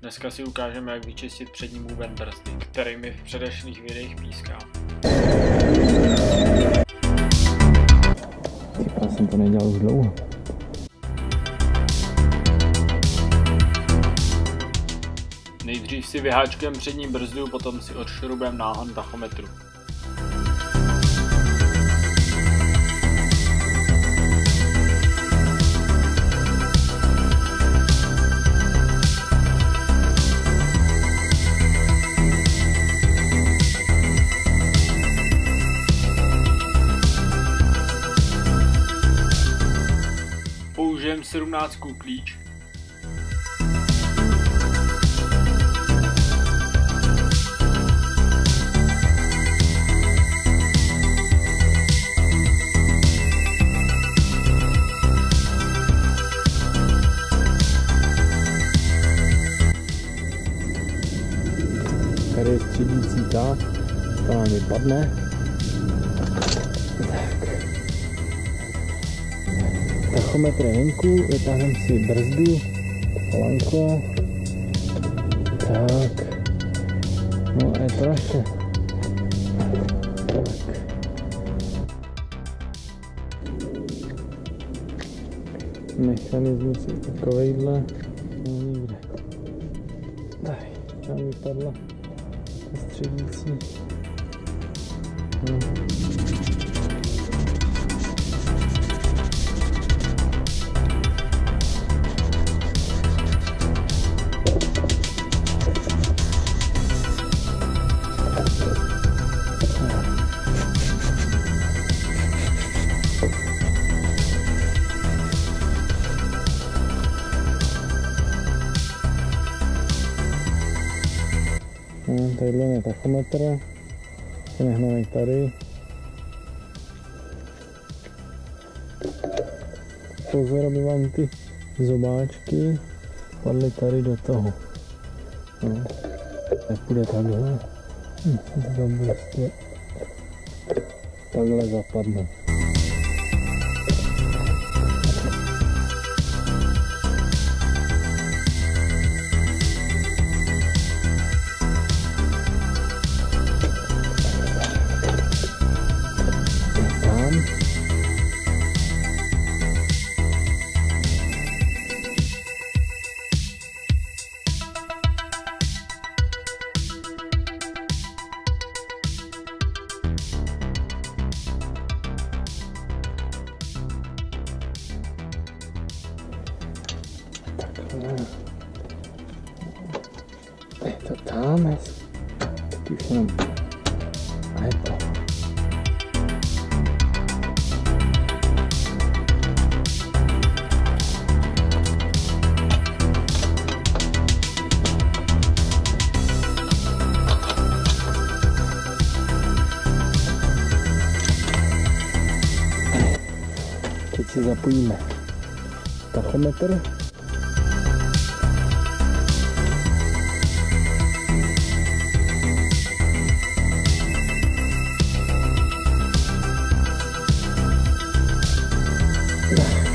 Dneska si ukážeme, jak vyčistit přední můven brzdy, kterými v předešlých videích píská. Já jsem to nedělal už dlouho. Nejdřív si vyháčkem přední brzdu, potom si odšrubem náhon tachometru. Použijeme 17 klíč. Tady je středící ta, která mi padne. Tak. Tachometr je venku, vytáhneme si brzdy, lanko. Tak. No a je to naše. Tak. Mechanismus je takovejhle. No nikde. Tady, tam vypadla. Středící. No. Tadyhle je tachometr, nehnanej tady. Pozor, aby vám ty zobáčky padly tady do toho. No. Nepůjde takhle. Takhle zapadne. Je to tam, taky už jenom a je to. Teď si zapojíme tachometr. Yeah.